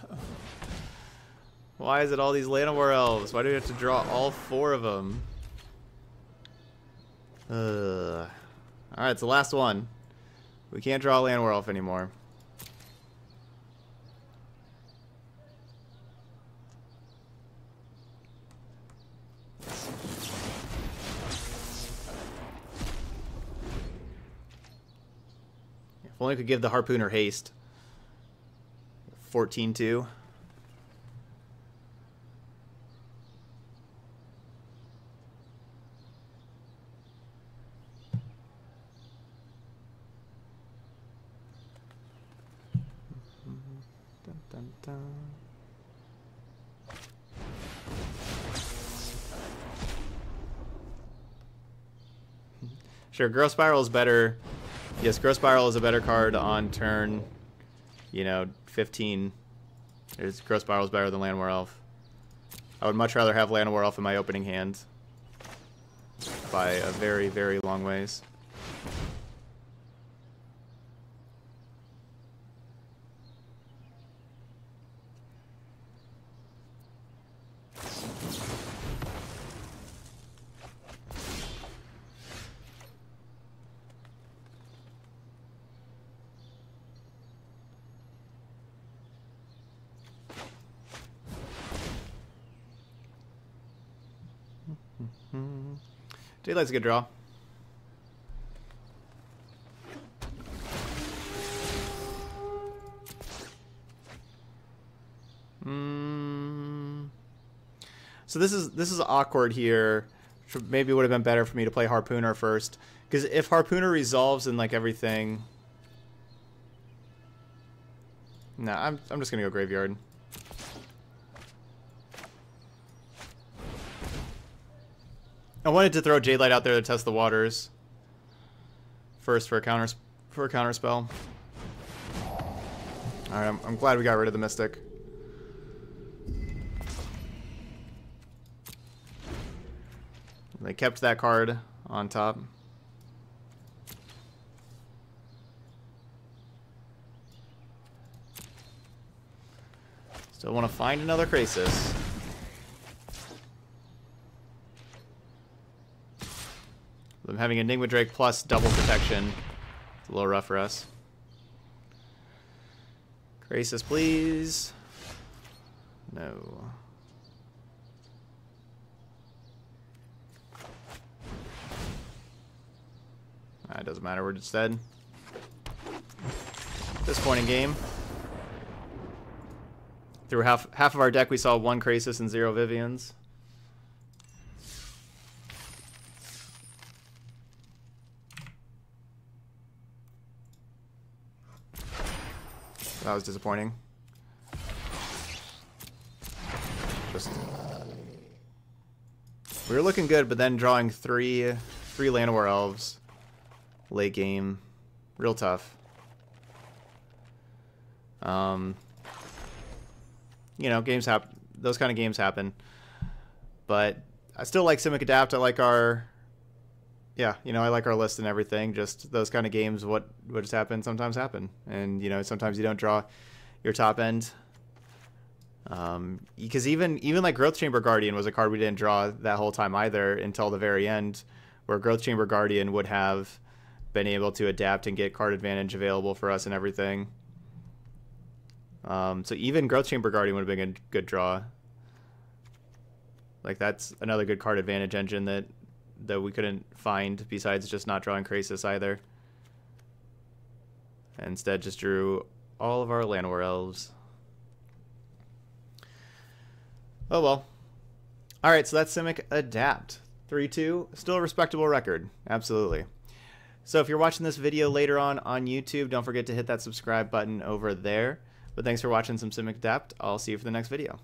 Why is it all these Llanowar Elves? Why do we have to draw all four of them? Ugh. Alright, it's the last one. We can't draw Llanowar Elf anymore. If only could give the Harpooner haste. 14-2. Dun, dun, dun. Sure, Growth Spiral is better. Yes, Growth Spiral is a better card on turn, 15. Growth Spiral is better than Llanowar Elf. I would much rather have Llanowar Elf in my opening hand by a very, very long ways. Jade Light's a good draw. So this is awkward here. Maybe it would have been better for me to play Harpooner first, because if Harpooner resolves and like everything, nah, I'm just gonna go graveyard. I wanted to throw Jade Light out there to test the waters first for a counter spell. All right, I'm glad we got rid of the Mystic. They kept that card on top. Still want to find another Krasis. I'm having Enigma Drake plus double protection. It's a little rough for us. Krasis, please. No. It doesn't matter. We're just dead. At this point in game, through half of our deck, we saw 1 Krasis and 0 Vivians. That was disappointing. Just we were looking good, but then drawing three Llanowar Elves late game, real tough. You know, games happen. Those kind of games happen. But I still like Simic Adapt. I like our, yeah, you know, I like our list and everything. Just those kind of games, what just happened sometimes happen, and you know, sometimes you don't draw your top end. Because even like Growth Chamber Guardian was a card we didn't draw that whole time either until the very end, where Growth Chamber Guardian would have been able to adapt and get card advantage available for us and everything. So even Growth Chamber Guardian would have been a good draw. Like that's another good card advantage engine that we couldn't find besides just not drawing Krasis either. And instead just drew all of our Llanowar Elves. Oh well. Alright, so that's Simic Adapt. 3-2. Still a respectable record. Absolutely. So if you're watching this video later on YouTube, don't forget to hit that subscribe button over there. But thanks for watching some Simic Adapt. I'll see you for the next video.